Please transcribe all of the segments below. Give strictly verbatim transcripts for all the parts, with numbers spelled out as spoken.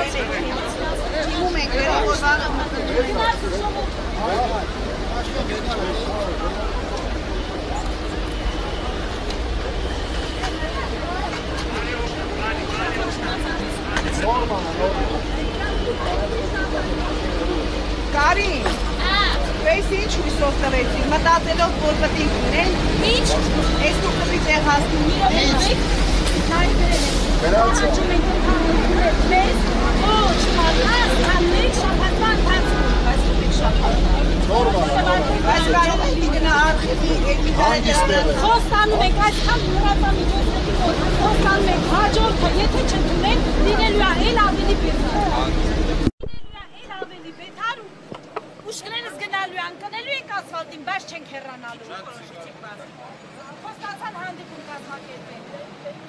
Cari, vei se hiç mi softa vetin? Matatelot borbatin ne? Hiç. Esto kapiter hast du mir nicht. Nein, Ուշքներս գնալու անկանելու եք ասֆալտին, բայց չենք հեռանալու։ Որոշեցիք բաց։ Խոստացան հանդիպում կազմակերպել։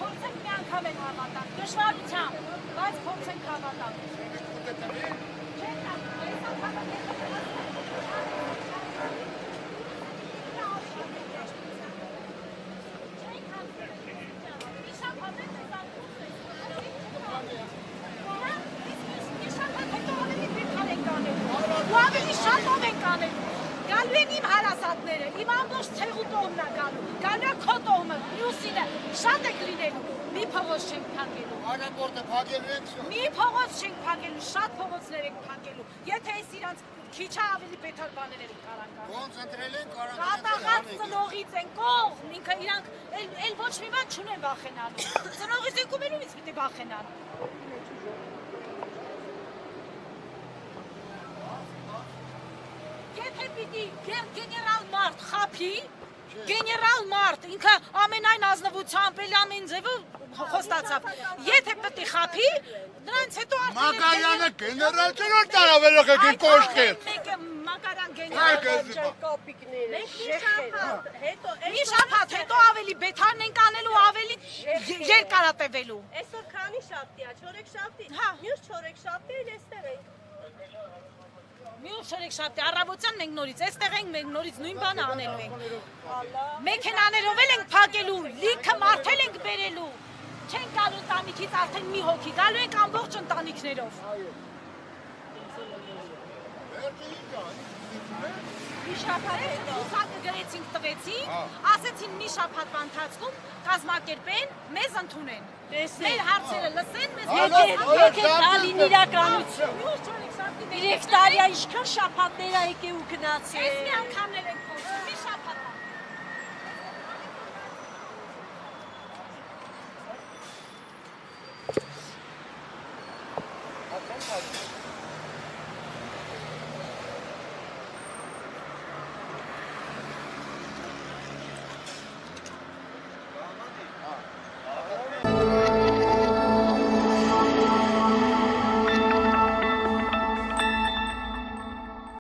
Փորձենք մի անգամ էլ հավատալ։ Դժվարությամբ, բայց փորձենք հավատալ։ Չեք ասում, այս Մի փողոց չենք փակելու, շատ փողոցներ ենք փակելու։ Եթե այս իրանց քիչ ավելի բետար բաներ են կարանկանան։ Ոնց ընտրել են կարանկանան։ Կատաղած ծնողից են կողմ, ինքը իրանք էլ ոչ մի բան չունեն վախենալու։ Ծնողից եկում են ումից պիտի վախենան։ Եթե պիտի գեներալ մարդ խափի, գեներալ մարդ, ինքը ամենայն ազնվությամբ էլ ամեն ձևով խոստացավ։ Եթե պետք է խափի, նրանց հետո արդեն Մակարյանը գեներալ չոր տարավելոք եք կոշքեր։ Մեկը Մակարյան գեներալ չկոպիկները։ Հետո մի շաբաթ հետո ավելի բեթարն ենք անելու, ավելի երկարատևելու։ Այսօր քանի շաբթի է, չորեքշաբթի։ Մյուս չորեքշաբթի էլ էստեղ ենք։ Մյուս չորեքշաբթի առավոտյան մենք նորից էստեղ ենք, մենք նորից նույն բանը անելու ենք։ Մեքենաներով էլ ենք փակելու, լիքը մարդել ենք բերելու։ Չենք գալու տանիքից արդեն մի հոգի, գալու ենք ամբողջ ընտանիքներով։ Մի շաբաթ հետո ուսակը գրեցինք, տվեցինք, ասեցին մի շաբաթվա ընթացքում կազմակերպեն, մեզ ընդունեն։ Մեր հարցերը լսեն, մեզ ընդունեն։ Եթե դալին իրականություն։ Երեք տարի է, ինչքան շաբաթներ է եկել ու գնացել։ Այս մի անգամներ են